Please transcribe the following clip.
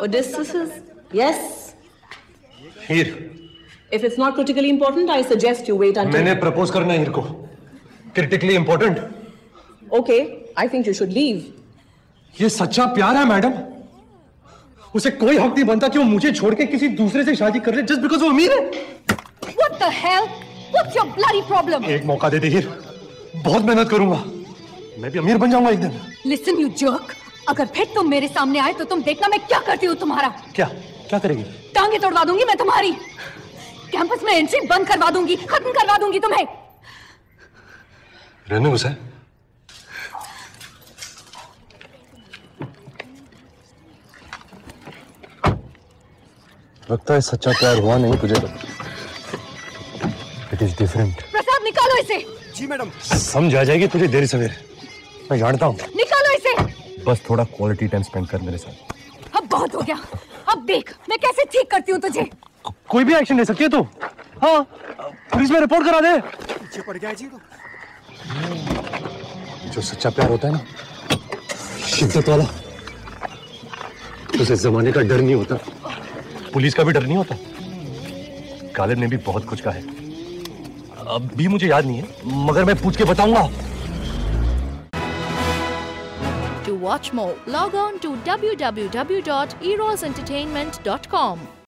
Odysseus, yes? Here. If it's not critically important, I suggest you wait until... मैंने propose करना हीर को. Critically important? Okay, I think you should leave. ये सच्चा प्यार है madam. उसे कोई हक नहीं बनता कि वो मुझे छोड़के किसी दूसरे से शादी कर ले just because वो अमीर है. What the hell? What's your bloody problem? एक मौका दे दे हीर. बहुत मेहनत करूँगा. मैं भी अमीर बन जाऊँगा एक दिन. Listen you jerk. अगर फिर तुम मेरे सामने आए तो तुम देखना मैं क्या करती हूँ तुम्हारा. क्या? क्या करेगी? टांगे तोड़वा दूँगी मैं तुम्हारी. कैंपस में एंट्री बंद करवा दूँगी, खत्म करवा दूँगी तुम्हें. रहने गुस्सा है. लगता है सच्चा प्यार हुआ नहीं तुझे तो. It is different. प्रसाद निकालो इसे. जी मैडम. समझ आ जाएगी तुझे देरी सवेरे. मैं जानता हूँ. निकालो इसे. बस थोड़ा क्वालिटी टाइम स्पेंड कर मेरे साथ. अब बहुत हो गया. अब देख मैं कैसे ठीक करती हूँ तुझे. कोई भी एक्शन ले सकती है तू. हाँ पुलिस में रिपोर्ट करा दे. पीछे पड़ गया जी तो. जो सच्चा प्यार होता है ना शिद्दत वाला, उसे जमाने का डर नहीं होता, पुलिस का भी डर नहीं होता. गालिब ने भी बहुत कुछ कहा है. अब भी मुझे याद नहीं है मगर मैं पूछ के बताऊंगा. To watch more, log on to www.erosentertainment.com.